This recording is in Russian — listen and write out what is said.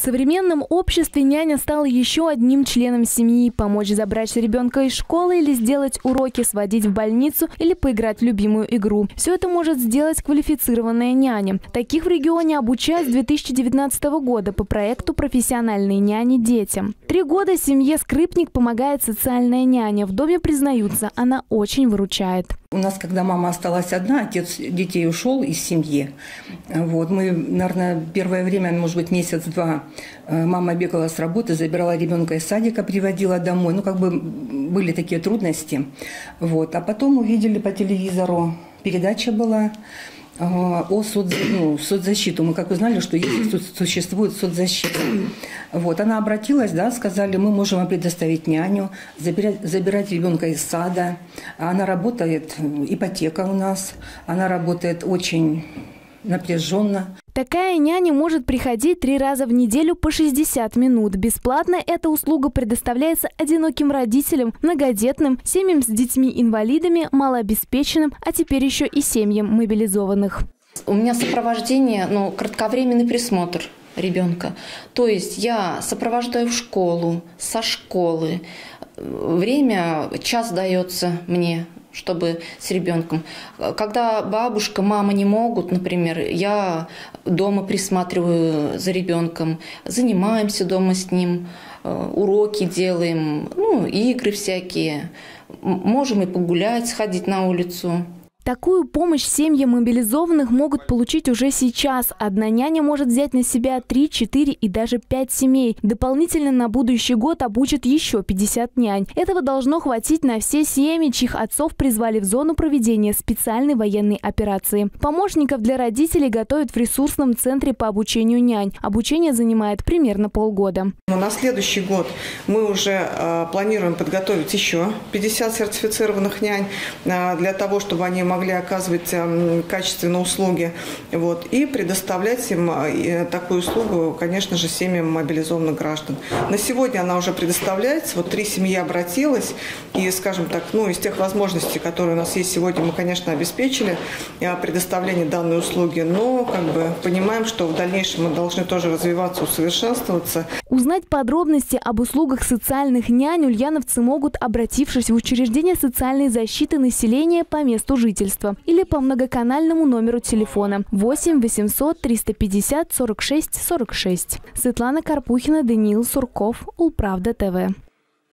В современном обществе няня стала еще одним членом семьи. Помочь забрать ребенка из школы или сделать уроки, сводить в больницу или поиграть в любимую игру. Все это может сделать квалифицированная няня. Таких в регионе обучают с 2019 года по проекту «Профессиональные няни детям». 3 года семье Скрипник помогает социальная няня. В доме признаются, она очень выручает. У нас, когда мама осталась одна, отец детей ушел из семьи. Вот. Мы, наверное, первое время, может быть, месяц-два, мама бегала с работы, забирала ребенка из садика, приводила домой. Ну, как бы были такие трудности. Вот. А потом увидели по телевизору, передача была о соцзащиту. Мы как узнали, что есть, существует соцзащита. Вот, она обратилась, да, сказали, мы можем вам предоставить няню, забирать ребенка из сада. Она работает, ипотека у нас, она работает очень напряженно. Такая няня может приходить 3 раза в неделю по 60 минут. Бесплатно эта услуга предоставляется одиноким родителям, многодетным, семьям с детьми-инвалидами, малообеспеченным, а теперь еще и семьям мобилизованных. У меня сопровождение, ну, кратковременный присмотр ребенка. То есть я сопровождаю в школу, со школы. Время, час дается мне, чтобы с ребенком. Когда бабушка, мама не могут, например, я дома присматриваю за ребенком, занимаемся дома с ним, уроки делаем, ну, игры всякие. Можем и погулять, сходить на улицу. Такую помощь семьи мобилизованных могут получить уже сейчас. Одна няня может взять на себя 3, 4 и даже 5 семей. Дополнительно на будущий год обучат еще 50 нянь. Этого должно хватить на все семьи, чьих отцов призвали в зону проведения специальной военной операции. Помощников для родителей готовят в ресурсном центре по обучению нянь. Обучение занимает примерно полгода. На следующий год мы уже планируем подготовить еще 50 сертифицированных нянь для того, чтобы они могли оказывать качественные услуги, вот, и предоставлять им такую услугу, конечно же, семьям мобилизованных граждан. На сегодня она уже предоставляется, вот 3 семьи обратилась, и, скажем так, ну, из тех возможностей, которые у нас есть сегодня, мы, конечно, обеспечили предоставление данной услуги, но как бы понимаем, что в дальнейшем мы должны тоже развиваться, усовершенствоваться. Узнать подробности об услугах социальных нянь ульяновцы могут, обратившись в учреждение социальной защиты населения по месту жительства или по многоканальному номеру телефона 8 800 350 46 46. Светлана Карпухина, Даниил Сурков, УлПравда ТВ.